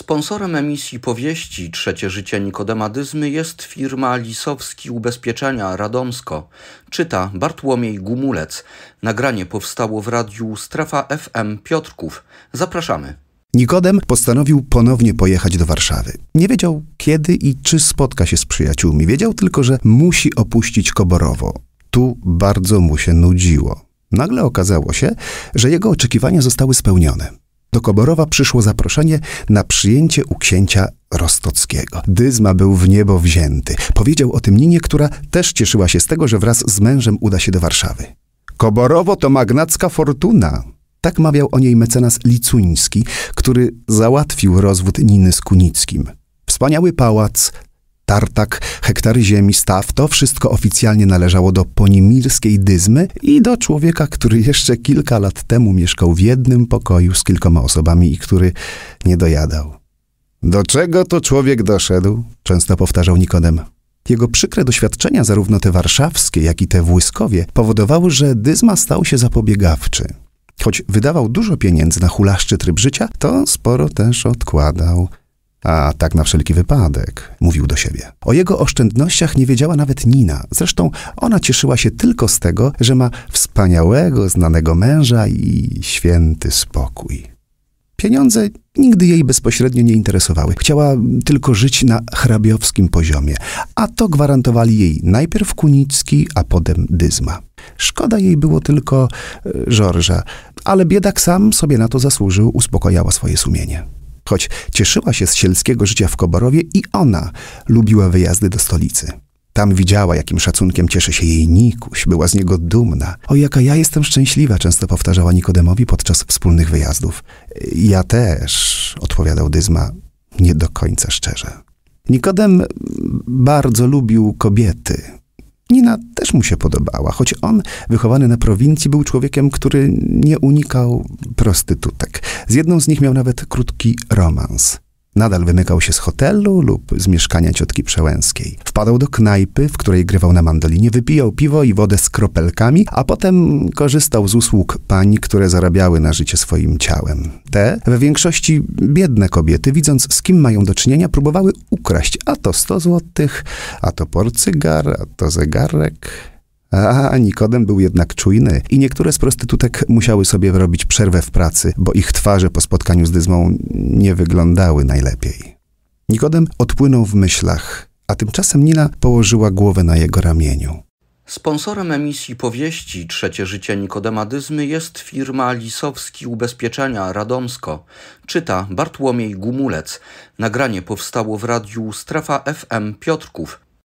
Sponsorem emisji powieści Trzecie Życie Nikodema Dyzmy jest firma Lisowski Ubezpieczenia Radomsko. Czyta Bartłomiej Gumulec. Nagranie powstało w radiu Strefa FM Piotrków. Zapraszamy. Nikodem postanowił ponownie pojechać do Warszawy. Nie wiedział kiedy i czy spotka się z przyjaciółmi. Wiedział tylko, że musi opuścić Koborowo. Tu bardzo mu się nudziło. Nagle okazało się, że jego oczekiwania zostały spełnione. Do Koborowa przyszło zaproszenie na przyjęcie u księcia Rostockiego. Dyzma był w niebo wzięty. Powiedział o tym Ninie, która też cieszyła się z tego, że wraz z mężem uda się do Warszawy. Koborowo to magnacka fortuna. Tak mawiał o niej mecenas Licuński, który załatwił rozwód Niny z Kunickim. Wspaniały pałac, tartak, hektary ziemi, staw, to wszystko oficjalnie należało do ponimirskiej Dyzmy i do człowieka, który jeszcze kilka lat temu mieszkał w jednym pokoju z kilkoma osobami i który nie dojadał. Do czego to człowiek doszedł? Często powtarzał Nikodem. Jego przykre doświadczenia, zarówno te warszawskie, jak i te w Łyskowie, powodowały, że Dyzma stał się zapobiegawczy. Choć wydawał dużo pieniędzy na hulaszczy tryb życia, to sporo też odkładał. A tak na wszelki wypadek, mówił do siebie. O jego oszczędnościach nie wiedziała nawet Nina. Zresztą ona cieszyła się tylko z tego, że ma wspaniałego, znanego męża i święty spokój. Pieniądze nigdy jej bezpośrednio nie interesowały. Chciała tylko żyć na hrabiowskim poziomie, a to gwarantowali jej najpierw Kunicki, a potem Dyzma. Szkoda jej było tylko Żorża, ale biedak sam sobie na to zasłużył, uspokajała swoje sumienie. Choć cieszyła się z sielskiego życia w Koborowie i ona lubiła wyjazdy do stolicy. Tam widziała, jakim szacunkiem cieszy się jej Nikuś, była z niego dumna. O, jaka ja jestem szczęśliwa, często powtarzała Nikodemowi podczas wspólnych wyjazdów. Ja też, odpowiadał Dyzma, nie do końca szczerze. Nikodem bardzo lubił kobiety. Nina też mu się podobała, choć on, wychowany na prowincji, był człowiekiem, który nie unikał prostytutek. Z jedną z nich miał nawet krótki romans. Nadal wymykał się z hotelu lub z mieszkania ciotki Przełęskiej. Wpadał do knajpy, w której grywał na mandolinie, wypijał piwo i wodę z kropelkami, a potem korzystał z usług pań, które zarabiały na życie swoim ciałem. Te, w większości biedne kobiety, widząc z kim mają do czynienia, próbowały ukraść a to 100 złotych, a to porcygar, a to zegarek. A Nikodem był jednak czujny i niektóre z prostytutek musiały sobie robić przerwę w pracy, bo ich twarze po spotkaniu z Dyzmą nie wyglądały najlepiej. Nikodem odpłynął w myślach, a tymczasem Nina położyła głowę na jego ramieniu. Sponsorem emisji powieści Trzecie Życie Nikodema Dyzmy jest firma Lisowski Ubezpieczenia Radomsko. Czyta Bartłomiej Gumulec. Nagranie powstało w radiu Strefa FM Piotrków.